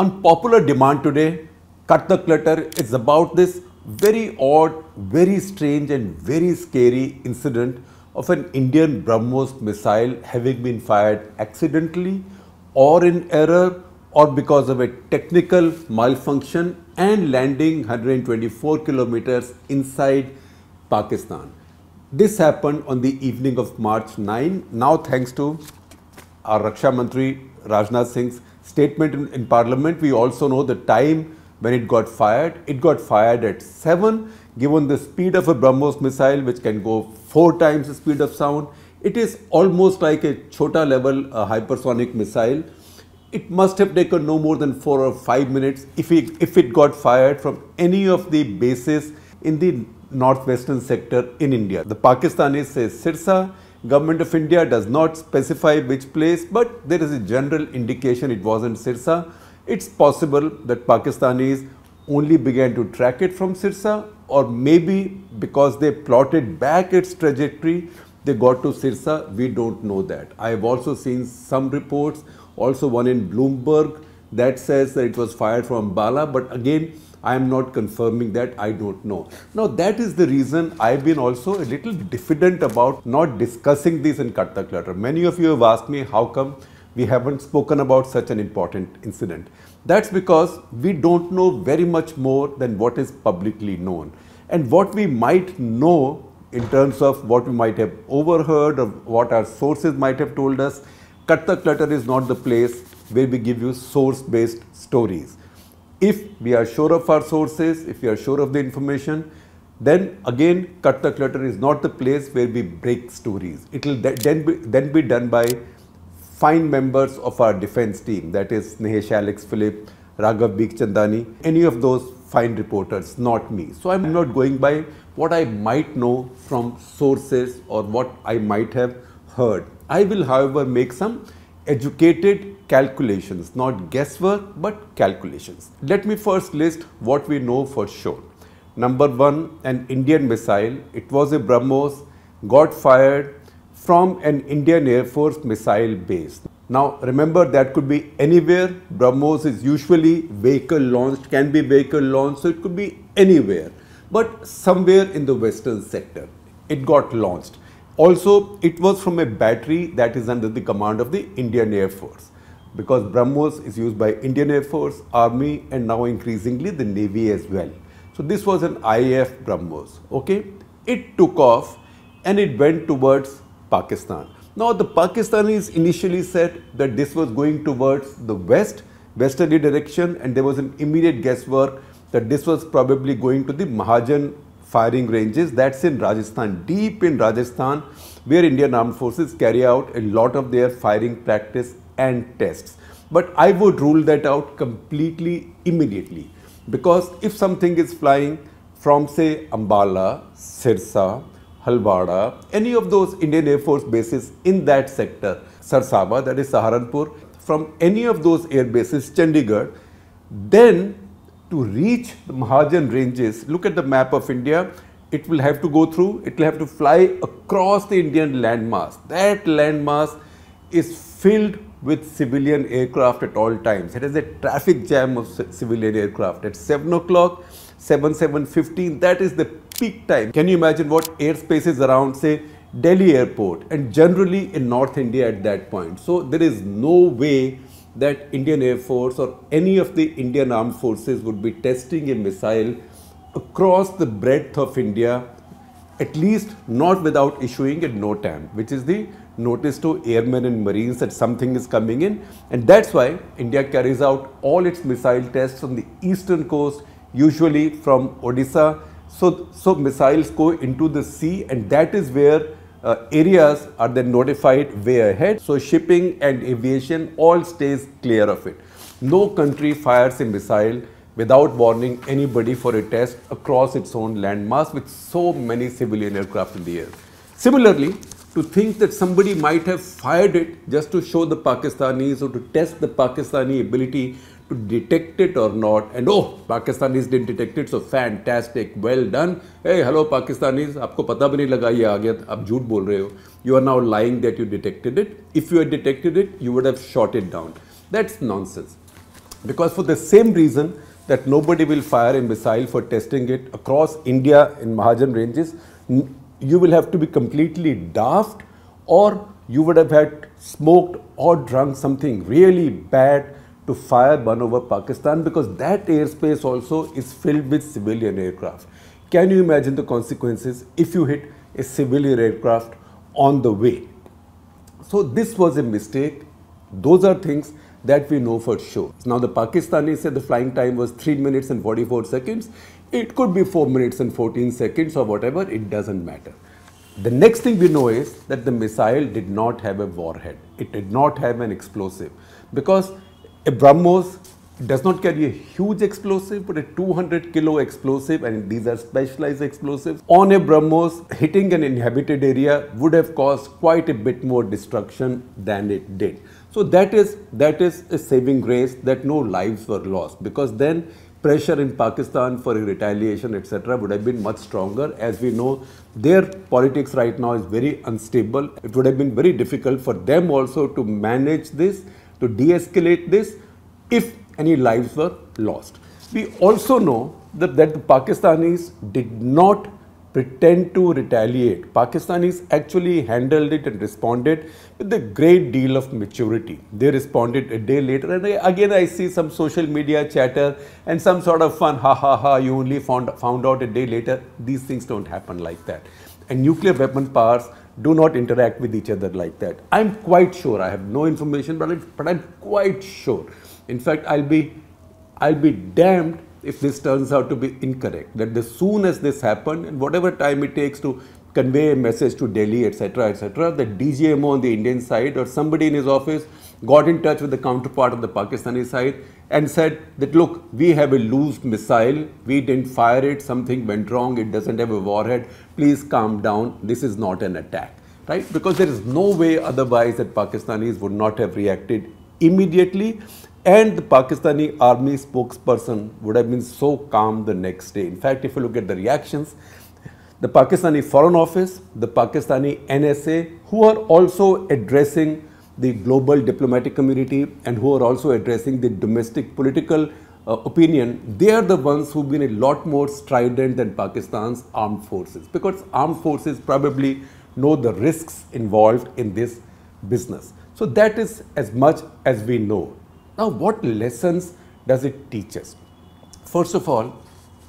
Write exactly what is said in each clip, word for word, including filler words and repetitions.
On popular demand today, Cut the Clutter is about this very odd, very strange and very scary incident of an Indian BrahMos missile having been fired accidentally or in error or because of a technical malfunction and landing one hundred twenty-four kilometers inside Pakistan. This happened on the evening of March ninth. Now thanks to our Raksha Mantri Rajnath Singh's statement in, in Parliament, we also know the time when it got fired. It got fired at seven. Given the speed of a BrahMos missile, which can go four times the speed of sound, it is almost like a chota level uh, hypersonic missile. It must have taken no more than four or five minutes if it, if it got fired from any of the bases in the northwestern sector in India. The Pakistanis say Sirsa. Government of India does not specify which place, but there is a general indication it wasn't Sirsa. It's possible that Pakistanis only began to track it from Sirsa, or maybe because they plotted back its trajectory, they got to Sirsa. We don't know that. I have also seen some reports, also one in Bloomberg, that says that it was fired from Ambala, but again, I am not confirming that, I don't know. Now that is the reason I've been also a little diffident about not discussing this in Cut the Clutter. Many of you have asked me how come we haven't spoken about such an important incident. That's because we don't know very much more than what is publicly known. And what we might know in terms of what we might have overheard or what our sources might have told us, Cut the Clutter is not the place where we give you source-based stories. If we are sure of our sources, if we are sure of the information, then again Cut the Clutter is not the place where we break stories. It will then be, then be done by fine members of our defense team, that is Nehesh Alex-Philip, Raghav Bhik Chandani, any of those fine reporters, not me. So I'm not going by what I might know from sources or what I might have heard. I will, however, make some educated calculations, not guesswork, but calculations. Let me first list what we know for sure. Number one, an Indian missile, it was a BrahMos, got fired from an Indian Air Force missile base. Now remember, that could be anywhere. BrahMos is usually vehicle launched, can be vehicle launched, so it could be anywhere, but somewhere in the western sector it got launched. Also, it was from a battery that is under the command of the Indian Air Force, because BrahMos is used by Indian Air Force, Army, and now increasingly the Navy as well. So this was an I A F BrahMos, okay? It took off and it went towards Pakistan. Now the Pakistanis initially said that this was going towards the west, westerly direction, and there was an immediate guesswork that this was probably going to the Mahajan firing ranges, that's in Rajasthan, deep in Rajasthan, where Indian Armed Forces carry out a lot of their firing practice and tests. But I would rule that out completely immediately, because if something is flying from, say, Ambala, Sirsa, Halwara, any of those Indian Air Force bases in that sector, Sarsava, that is Saharanpur, from any of those air bases, Chandigarh, then to reach the Mahajan ranges, look at the map of India, it will have to go through, it will have to fly across the Indian landmass. That landmass is filled with civilian aircraft at all times. It is a traffic jam of civilian aircraft. At seven o'clock, seven, seven fifteen, that is the peak time. Can you imagine what airspace is around, say, Delhi airport and generally in North India at that point? So there is no way that Indian Air Force or any of the Indian Armed Forces would be testing a missile across the breadth of India, at least not without issuing a NOTAM, which is the notice to airmen and marines that something is coming in. And that's why India carries out all its missile tests on the eastern coast, usually from Odisha. So, so missiles go into the sea, and that is where Uh, areas are then notified way ahead, so shipping and aviation all stays clear of it. No country fires a missile without warning anybody for a test across its own landmass with so many civilian aircraft in the air. Similarly, to think that somebody might have fired it just to show the Pakistanis or to test the Pakistani ability to detect it or not, and oh, Pakistanis didn't detect it, so fantastic, well done. Hey, hello Pakistanis, aapko pata bhi nahi laga, ye aa gaya, aap jhoot bol rahe ho. You are now lying that you detected it. If you had detected it, you would have shot it down. That's nonsense. because for the same reason that nobody will fire a missile for testing it across India in Mahajan ranges, you will have to be completely daft, or you would have had smoked or drunk something really bad to fire one over Pakistan, because that airspace also is filled with civilian aircraft. Can you imagine the consequences if you hit a civilian aircraft on the way? So this was a mistake. Those are things that we know for sure. Now the Pakistanis said the flying time was three minutes and forty-four seconds. It could be four minutes and fourteen seconds or whatever, it doesn't matter. The next thing we know is that the missile did not have a warhead. It did not have an explosive, because a BrahMos does not carry a huge explosive, but a two hundred kilo explosive, and these are specialized explosives, on a BrahMos hitting an inhabited area would have caused quite a bit more destruction than it did. So that is, that is a saving grace that no lives were lost, because then pressure in Pakistan for retaliation, et cetera would have been much stronger. As we know, their politics right now is very unstable. It would have been very difficult for them also to manage this, to de-escalate this, if any lives were lost. We also know that, that the Pakistanis did not pretend to retaliate. Pakistanis actually handled it and responded with a great deal of maturity. They responded a day later, and again I see some social media chatter and some sort of fun, ha ha ha, you only found, found out a day later. These things don't happen like that. And nuclear weapon powers do not interact with each other like that. I'm quite sure, I have no information, but, it, but I'm quite sure. In fact, I'll be, I'll be damned if this turns out to be incorrect, that as soon as this happened, and whatever time it takes to convey a message to Delhi, et cetera, et cetera, the D G M O on the Indian side or somebody in his office got in touch with the counterpart on the Pakistani side and said that, look, we have a loose missile, we didn't fire it, something went wrong, it doesn't have a warhead, please calm down, this is not an attack, right? Because there is no way otherwise that Pakistanis would not have reacted immediately. And the Pakistani army spokesperson would have been so calm the next day. In fact, if you look at the reactions, the Pakistani Foreign Office, the Pakistani N S A, who are also addressing the global diplomatic community and who are also addressing the domestic political uh, opinion, they are the ones who've been a lot more strident than Pakistan's armed forces, because armed forces probably know the risks involved in this business. So that is as much as we know. Now, what lessons does it teach us? First of all,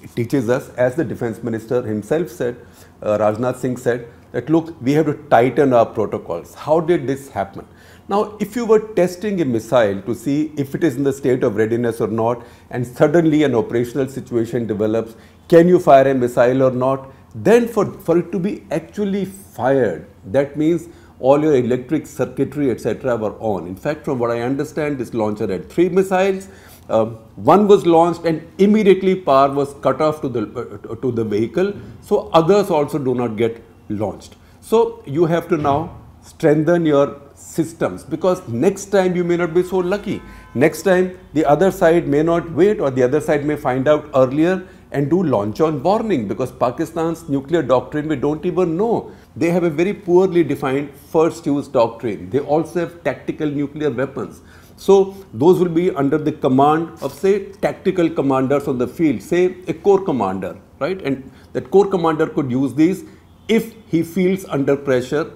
it teaches us, as the defense minister himself said, uh, Rajnath Singh said, that look, we have to tighten our protocols. How did this happen? Now, if you were testing a missile to see if it is in the state of readiness or not, and suddenly an operational situation develops, can you fire a missile or not? Then for, for it to be actually fired, that means all your electric circuitry, et cetera were on. In fact, from what I understand, this launcher had three missiles. Uh, one was launched and immediately power was cut off to the, uh, to the vehicle. So others also do not get launched. So you have to now strengthen your systems, because next time you may not be so lucky. Next time the other side may not wait, or the other side may find out earlier and do launch on warning, because Pakistan's nuclear doctrine we don't even know. They have a very poorly defined first use doctrine. They also have tactical nuclear weapons. So those will be under the command of, say, tactical commanders on the field, say a corps commander, right? And that corps commander could use these if he feels under pressure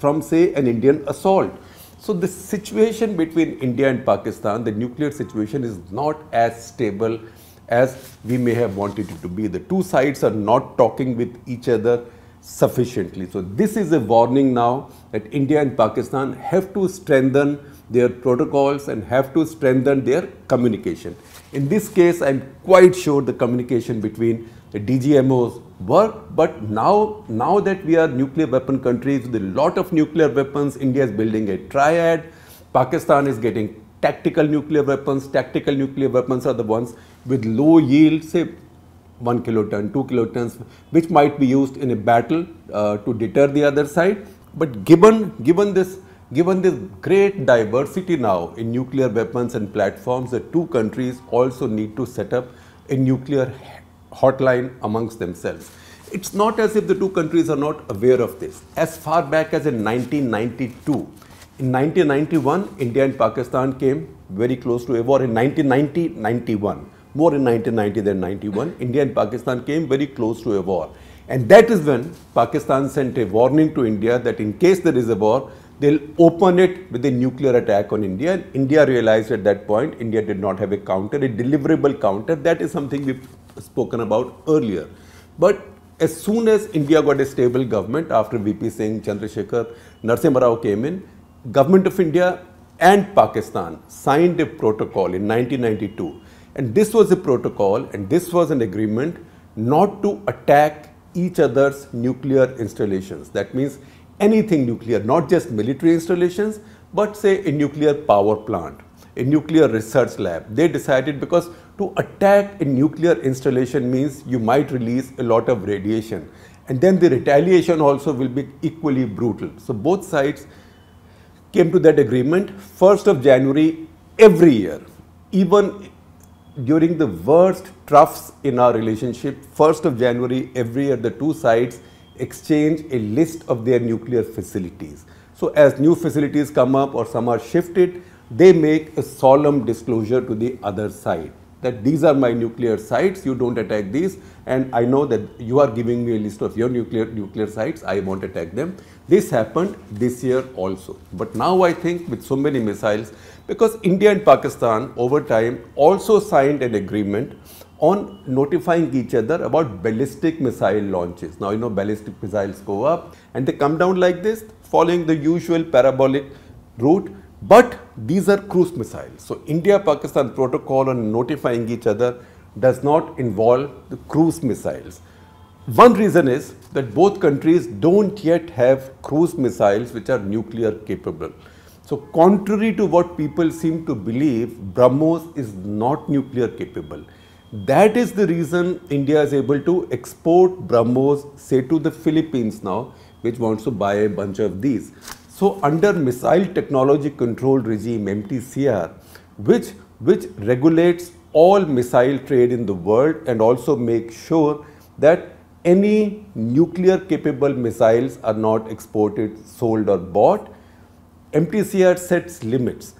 from, say, an Indian assault. So the situation between India and Pakistan, the nuclear situation, is not as stable as we may have wanted it to be. The two sides are not talking with each other sufficiently. So this is a warning now that India and Pakistan have to strengthen their protocols and have to strengthen their communication. In this case, I'm quite sure the communication between the D G M Os worked, but now, now that we are nuclear weapon countries with a lot of nuclear weapons, India is building a triad, Pakistan is getting tactical nuclear weapons. Tactical nuclear weapons are the ones with low yield, say one kiloton, two kilotons, which might be used in a battle uh, to deter the other side. But given, given, this, given this great diversity now in nuclear weapons and platforms, the two countries also need to set up a nuclear hotline amongst themselves. It's not as if the two countries are not aware of this. As far back as in nineteen ninety-two, In nineteen ninety-one, India and Pakistan came very close to a war. In nineteen ninety ninety-one, more in nineteen ninety than ninety-one, India and Pakistan came very close to a war. And that is when Pakistan sent a warning to India that in case there is a war, they'll open it with a nuclear attack on India. And India realized at that point, India did not have a counter, a deliverable counter. That is something we've spoken about earlier. But as soon as India got a stable government, after V P Singh, Chandra Shekhar, Narasimha Rao came in, Government of India and Pakistan signed a protocol in nineteen ninety-two. And this was a protocol and this was an agreement not to attack each other's nuclear installations. That means anything nuclear, not just military installations, but say a nuclear power plant, a nuclear research lab. They decided because to attack a nuclear installation means you might release a lot of radiation. And then the retaliation also will be equally brutal. So both sides came to that agreement. First of January every year, even during the worst troughs in our relationship, first of January every year, the two sides exchange a list of their nuclear facilities. So as new facilities come up or some are shifted, they make a solemn disclosure to the other side that these are my nuclear sites, you don't attack these, and I know that you are giving me a list of your nuclear nuclear sites, I won't attack them. This happened this year also. But now I think with so many missiles, because India and Pakistan over time also signed an agreement on notifying each other about ballistic missile launches. Now you know ballistic missiles go up and they come down like this, following the usual parabolic route. But these are cruise missiles. So India-Pakistan protocol on notifying each other does not involve the cruise missiles. One reason is that both countries don't yet have cruise missiles which are nuclear capable. So contrary to what people seem to believe, BrahMos is not nuclear capable. That is the reason India is able to export BrahMos, say to the Philippines now, which wants to buy a bunch of these. So under Missile Technology Control Regime, M T C R, which, which regulates all missile trade in the world and also makes sure that any nuclear capable missiles are not exported, sold or bought, M T C R sets limits.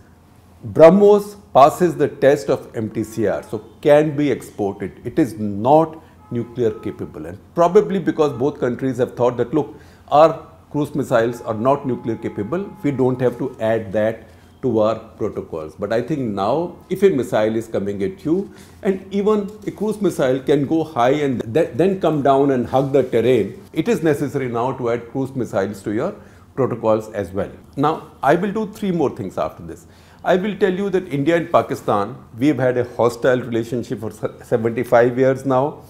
BrahMos passes the test of M T C R, so can be exported. It is not nuclear capable, and probably because both countries have thought that, look, our cruise missiles are not nuclear capable, we don't have to add that to our protocols. But I think now if a missile is coming at you, and even a cruise missile can go high and th then come down and hug the terrain, it is necessary now to add cruise missiles to your protocols as well. Now I will do three more things after this. I will tell you that India and Pakistan, we have had a hostile relationship for seventy-five years now.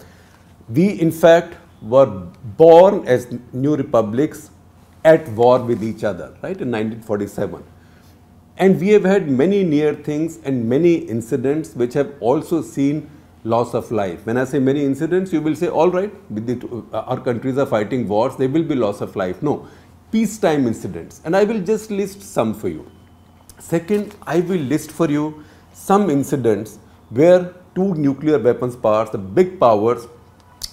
We in fact were born as new republics at war with each other, right, in nineteen forty-seven. And we have had many near things and many incidents which have also seen loss of life. When I say many incidents, you will say, all right, our countries are fighting wars, there will be loss of life. No, peacetime incidents. And I will just list some for you. Second, I will list for you some incidents where two nuclear weapons powers, the big powers,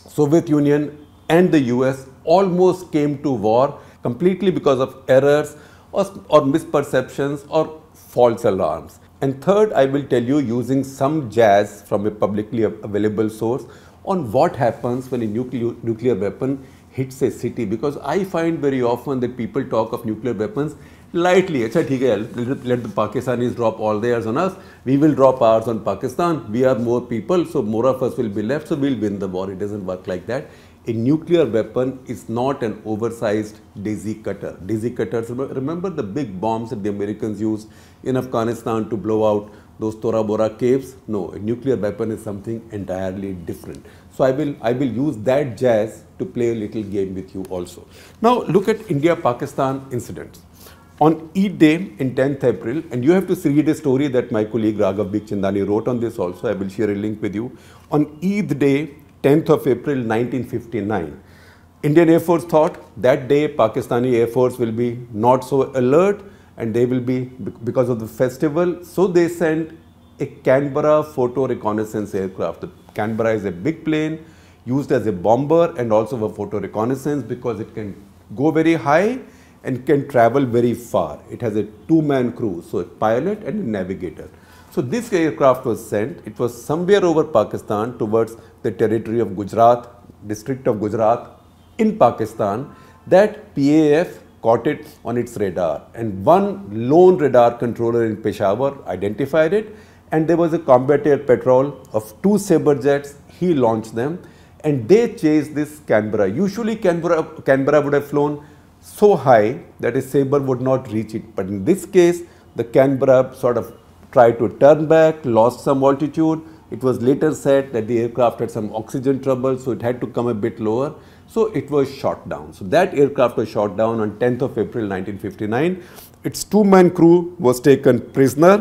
Soviet Union and the U S, almost came to war completely because of errors or, or misperceptions or false alarms. And third, I will tell you using some jazz from a publicly available source on what happens when a nuclear, nuclear weapon hits a city, because I find very often that people talk of nuclear weapons lightly. Achha, theek hai, let, let the Pakistanis drop all theirs on us, we will drop ours on Pakistan, we are more people, so more of us will be left, so we'll win the war. It doesn't work like that. A nuclear weapon is not an oversized Daisy cutter. Daisy cutters, remember the big bombs that the Americans used in Afghanistan to blow out those Tora Bora caves? No, a nuclear weapon is something entirely different. So I will, I will use that jazz to play a little game with you also. Now look at India-Pakistan incidents. On E-Day in tenth April, and you have to read a story that my colleague Raghav Bhik Chandani wrote on this also. I will share a link with you. On E-Day, tenth of April nineteen fifty-nine, Indian Air Force thought that day Pakistani Air Force will be not so alert and they will be, because of the festival, so they sent a Canberra photo reconnaissance aircraft. The Canberra is a big plane used as a bomber and also for photo reconnaissance because it can go very high and can travel very far. It has a two-man crew, so a pilot and a navigator. So this aircraft was sent. It was somewhere over Pakistan towards the territory of Gujarat, district of Gujarat in Pakistan, that P A F caught it on its radar, and one lone radar controller in Peshawar identified it, and there was a combat air patrol of two Sabre jets. He launched them and they chased this Canberra. Usually Canberra, Canberra would have flown so high that a Sabre would not reach it, but in this case the Canberra sort of tried to turn back, lost some altitude. It was later said that the aircraft had some oxygen trouble, so it had to come a bit lower. So it was shot down. So that aircraft was shot down on tenth of April nineteen fifty-nine. Its two-man crew was taken prisoner.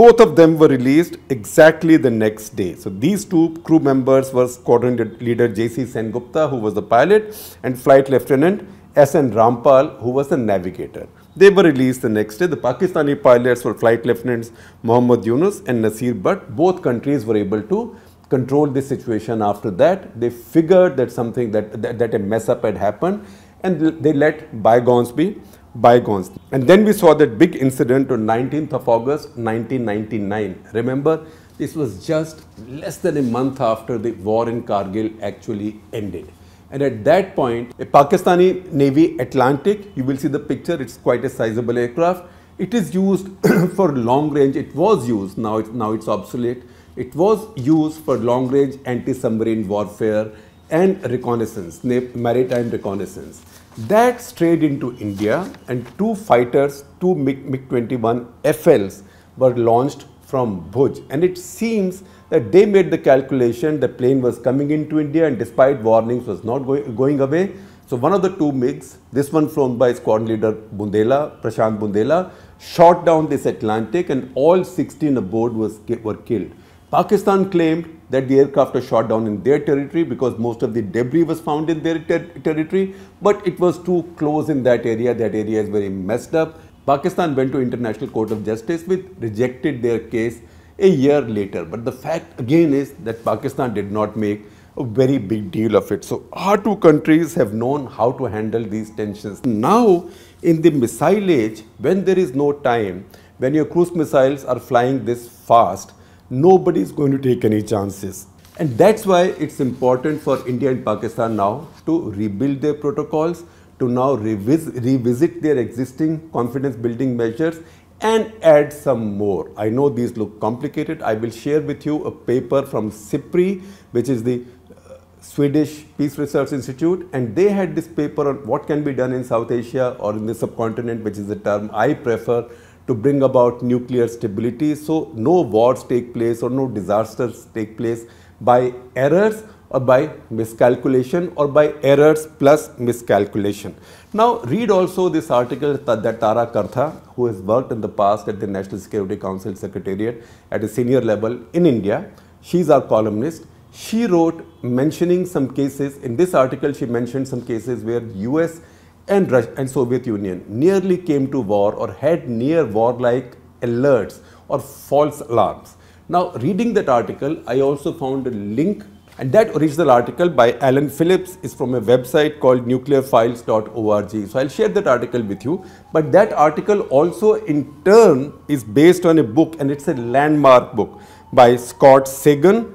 Both of them were released exactly the next day. So these two crew members were squadron leader J C Sengupta, who was the pilot, and flight lieutenant S N Rampal, who was the navigator. They were released the next day. The Pakistani pilots were Flight Lieutenants Muhammad Yunus and Nasir, but both countries were able to control the situation after that. They figured that something, that, that, that a mess up had happened, and they let bygones be bygones. And then we saw that big incident on nineteenth of August nineteen ninety-nine. Remember, this was just less than a month after the war in Kargil actually ended. And at that point, a Pakistani Navy Atlantic, you will see the picture, it's quite a sizable aircraft. It is used for long range, it was used, now it's, now it's obsolete. It was used for long range anti-submarine warfare and reconnaissance, maritime reconnaissance. That strayed into India, and two fighters, two MiG twenty-one F Ls were launched from Bhuj, and it seems that they made the calculation the plane was coming into India and despite warnings was not go going away. So one of the two MiGs, this one flown by squadron leader Bundela, Prashant Bundela, shot down this Atlantic, and all sixteen aboard was, were killed. Pakistan claimed that the aircraft was shot down in their territory because most of the debris was found in their ter territory, but it was too close in that area. That area is very messed up. Pakistan went to International Court of Justice, which rejected their case a year later. But the fact again is that Pakistan did not make a very big deal of it. So our two countries have known how to handle these tensions. Now in the missile age, when there is no time, when your cruise missiles are flying this fast, nobody is going to take any chances. And that's why it's important for India and Pakistan now to rebuild their protocols, to now revis revisit their existing confidence building measures and add some more. I know these look complicated. I will share with you a paper from SIPRI, which is the uh, Swedish Peace Research Institute, and they had this paper on what can be done in South Asia or in the subcontinent, which is the term I prefer, to bring about nuclear stability, so no wars take place or no disasters take place by errors or by miscalculation, or by errors plus miscalculation. Now read also this article that Tara Kartha, who has worked in the past at the National Security Council Secretariat at a senior level in India. She's our columnist. She wrote mentioning some cases. In this article, she mentioned some cases where U S and Russia and Soviet Union nearly came to war or had near war-like alerts or false alarms. Now reading that article, I also found a link. And that original article by Alan Phillips is from a website called nuclear files dot org. So I'll share that article with you. But that article also in turn is based on a book, and it's a landmark book by Scott Sagan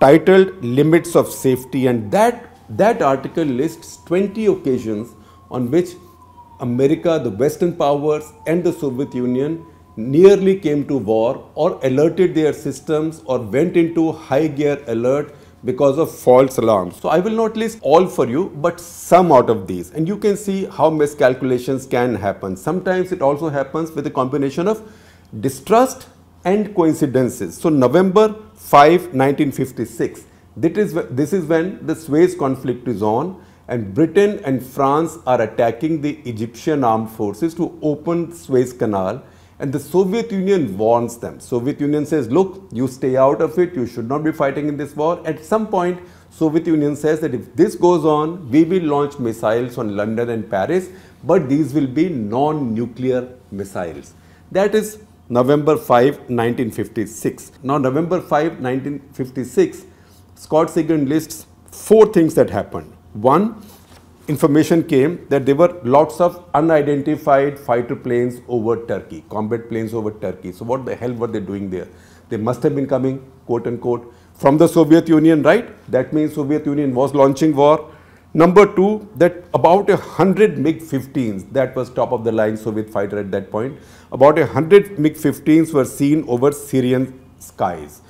titled Limits of Safety. And that, that article lists twenty occasions on which America, the Western powers and the Soviet Union nearly came to war or alerted their systems or went into high gear alert because of false alarms. So I will not list all for you, but some out of these, and you can see how miscalculations can happen. Sometimes it also happens with a combination of distrust and coincidences. So November fifth nineteen fifty-six, that is, this is when the Suez conflict is on, and Britain and France are attacking the Egyptian armed forces to open Suez Canal. And the Soviet Union warns them. Soviet Union says, look, you stay out of it. You should not be fighting in this war. At some point, Soviet Union says that if this goes on, we will launch missiles on London and Paris, but these will be non-nuclear missiles. That is November fifth nineteen fifty-six. Now, November fifth nineteen fifty-six, Scott Sagan lists four things that happened. One, information came that there were lots of unidentified fighter planes over Turkey, combat planes over Turkey. So what the hell were they doing there? They must have been coming, quote unquote, from the Soviet Union, right? That means Soviet Union was launching war. Number two, that about a hundred MiG fifteens, that was top of the line Soviet fighter at that point, about a hundred MiG fifteens were seen over Syrian skies.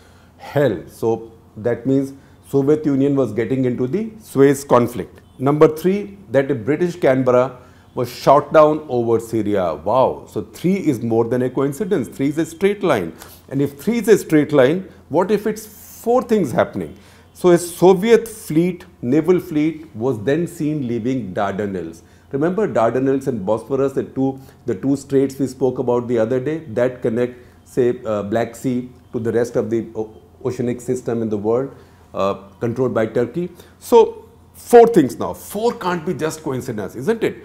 Hell, so that means Soviet Union was getting into the Suez conflict. Number three, that a British Canberra was shot down over Syria. Wow, so three is more than a coincidence, three is a straight line. And if three is a straight line, what if it's four things happening? So a Soviet fleet, naval fleet, was then seen leaving Dardanelles. Remember Dardanelles and Bosphorus, the two, the two straits we spoke about the other day, that connect, say, uh, Black Sea to the rest of the oceanic system in the world, uh, controlled by Turkey. So four things now. Four can't be just coincidence, isn't it?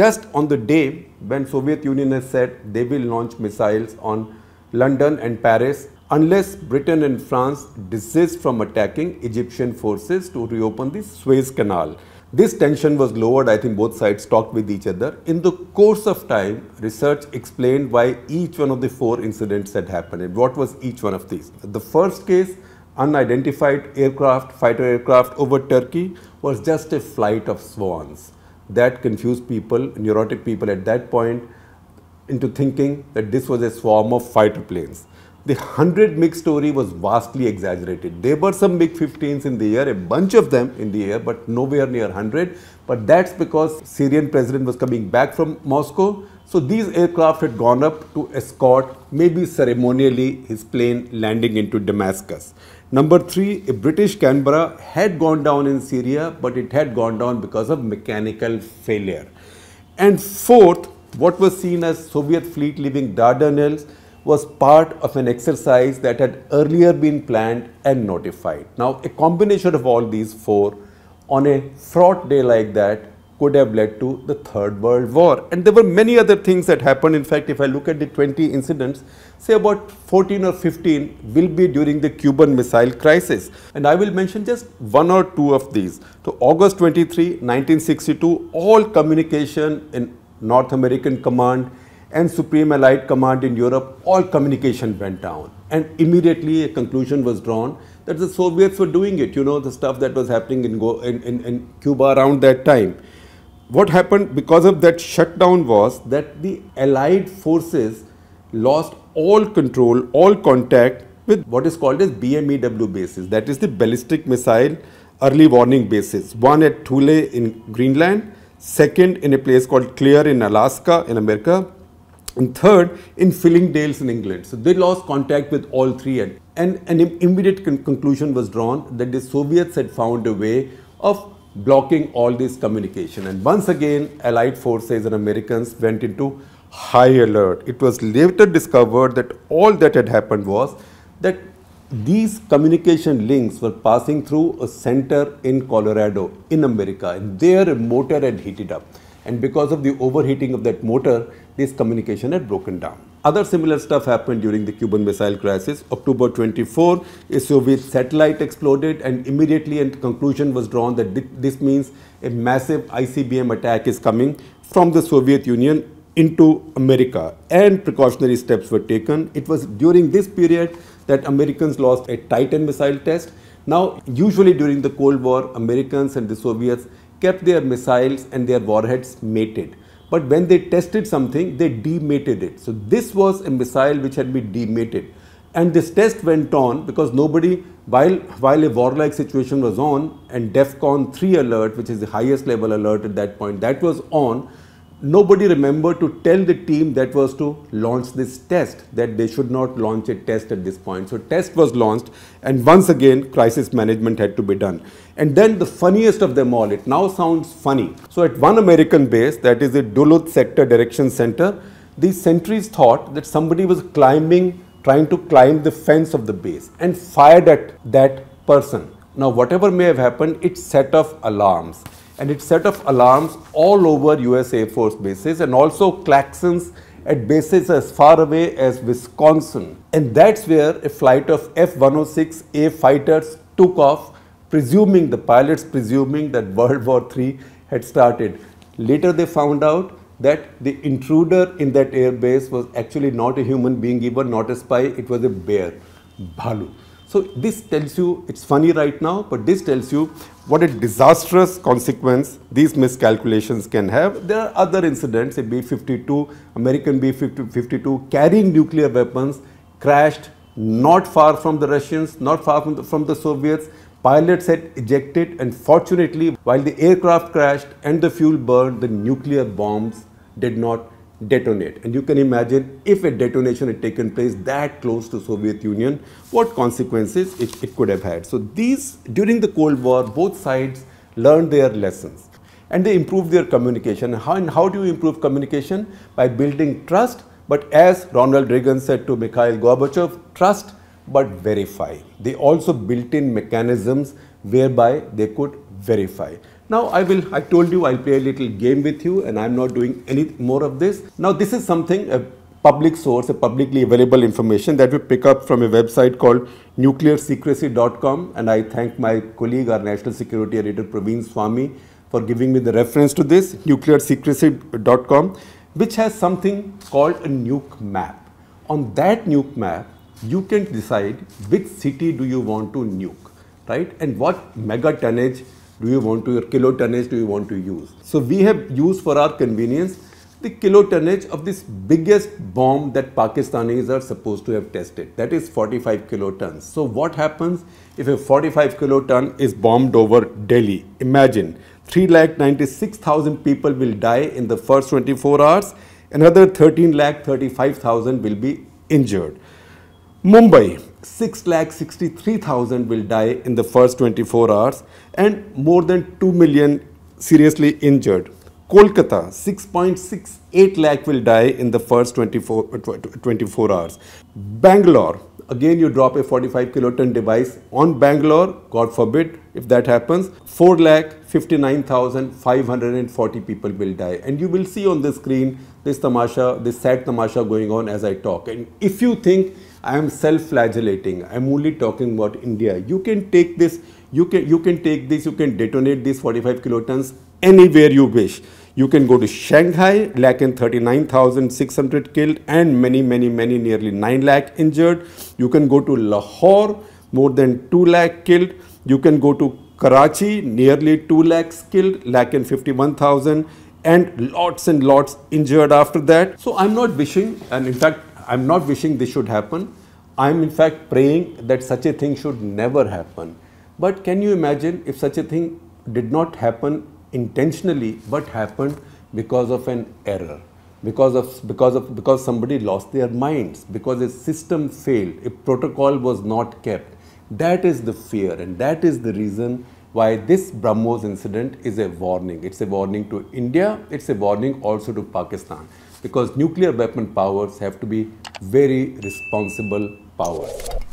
Just on the day when Soviet Union has said they will launch missiles on London and Paris, unless Britain and France desist from attacking Egyptian forces to reopen the Suez Canal. This tension was lowered, I think both sides talked with each other. In the course of time, research explained why each one of the four incidents had happened and what was each one of these. The first case, unidentified aircraft, fighter aircraft over Turkey, was just a flight of swans. That confused people, neurotic people at that point, into thinking that this was a swarm of fighter planes. The hundred MiG story was vastly exaggerated. There were some MiG fifteens in the air, a bunch of them in the air, but nowhere near one hundred. But that's because Syrian president was coming back from Moscow. So these aircraft had gone up to escort, maybe ceremonially, his plane landing into Damascus. Number three, a British Canberra had gone down in Syria, but it had gone down because of mechanical failure. And fourth, what was seen as Soviet fleet leaving Dardanelles was part of an exercise that had earlier been planned and notified. Now, a combination of all these four on a fraught day like that could have led to the Third World War. And there were many other things that happened. In fact, if I look at the twenty incidents, say about fourteen or fifteen will be during the Cuban Missile Crisis. And I will mention just one or two of these. So August twenty-third, nineteen sixty-two, all communication in North American Command and Supreme Allied Command in Europe, all communication went down. And immediately a conclusion was drawn that the Soviets were doing it, you know, the stuff that was happening in, Go in, in, in Cuba around that time. What happened because of that shutdown was that the Allied forces lost all control, all contact with what is called as B M E W bases, that is the Ballistic Missile Early Warning Bases, one at Thule in Greenland, second in a place called Clear in Alaska in America, and third, in Fylingdales in England. So they lost contact with all three. And, and an immediate con conclusion was drawn that the Soviets had found a way of blocking all this communication. And once again, Allied forces and Americans went into high alert. It was later discovered that all that had happened was that these communication links were passing through a center in Colorado, in America. And there a motor had heated up. And because of the overheating of that motor, this communication had broken down. Other similar stuff happened during the Cuban Missile Crisis. October twenty-fourth, a Soviet satellite exploded and immediately a conclusion was drawn that this means a massive I C B M attack is coming from the Soviet Union into America, and precautionary steps were taken. It was during this period that Americans lost a Titan missile test. Now, usually during the Cold War, Americans and the Soviets kept their missiles and their warheads mated. But when they tested something, they demated it. So this was a missile which had been demated. And this test went on because nobody, while, while a warlike situation was on and DEFCON three alert, which is the highest level alert at that point, that was on, nobody remembered to tell the team that was to launch this test, that they should not launch a test at this point. So test was launched, and once again, crisis management had to be done. And then the funniest of them all, it now sounds funny. So at one American base, that is the Duluth Sector Direction Center, the sentries thought that somebody was climbing, trying to climb the fence of the base and fired at that person. Now, whatever may have happened, it set off alarms. And it set off alarms all over U S Air Force bases and also klaxons at bases as far away as Wisconsin. And that's where a flight of F one oh six A fighters took off, presuming, the pilots presuming that World War three had started. Later they found out that the intruder in that airbase was actually not a human being, even not a spy, it was a bear, Bhalu. So this tells you, it's funny right now, but this tells you what a disastrous consequence these miscalculations can have. There are other incidents, a B fifty-two, American B fifty-two carrying nuclear weapons crashed not far from the Russians, not far from the, from the Soviets. Pilots had ejected, and fortunately, while the aircraft crashed and the fuel burned, the nuclear bombs did not detonate. And you can imagine, if a detonation had taken place that close to Soviet Union, what consequences it, it could have had. So these, during the Cold War, both sides learned their lessons and they improved their communication. How, and how do you improve communication? By building trust, but as Ronald Reagan said to Mikhail Gorbachev, trust but verify. They also built in mechanisms whereby they could verify. Now I will, I told you I'll play a little game with you, and I'm not doing any more of this. Now this is something, a public source, a publicly available information that we pick up from a website called nuclear secrecy dot com, and I thank my colleague, our National Security Editor Praveen Swami, for giving me the reference to this, nuclear secrecy dot com, which has something called a nuke map. On that nuke map, you can decide which city do you want to nuke, right? And what mega tonnage do you want to, or kilo tonnage do you want to use? So we have used for our convenience the kilo tonnage of this biggest bomb that Pakistanis are supposed to have tested. That is forty-five kilotons. So what happens if a forty-five kiloton is bombed over Delhi? Imagine three lakh ninety-six thousand people will die in the first twenty-four hours. Another thirteen lakh thirty-five thousand will be injured. Mumbai, six lakh sixty-three thousand will die in the first twenty-four hours, and more than two million seriously injured. Kolkata, six point six eight lakh will die in the first twenty-four hours. Bangalore, again you drop a forty-five kiloton device on Bangalore, God forbid if that happens, four lakh fifty-nine thousand five hundred forty people will die. And you will see on the screen this tamasha, this sad tamasha going on as I talk. And if you think I am self-flagellating, I am only talking about India, you can take this, you can, you can take this, you can detonate these forty-five kilotons anywhere you wish. You can go to Shanghai, one lakh thirty-nine thousand six hundred killed and many, many, many, nearly nine lakh injured. You can go to Lahore, more than two lakh killed. You can go to Karachi, nearly two lakhs killed, one lakh fifty-one thousand and lots and lots injured after that. So I'm not wishing, and in fact, I'm not wishing this should happen. I'm in fact praying that such a thing should never happen. But can you imagine if such a thing did not happen intentionally, but happened because of an error, because of because of because somebody lost their minds, because a system failed, a protocol was not kept. That is the fear, and that is the reason why this BrahMos incident is a warning. It's a warning to India. It's a warning also to Pakistan, because nuclear weapon powers have to be very responsible powers.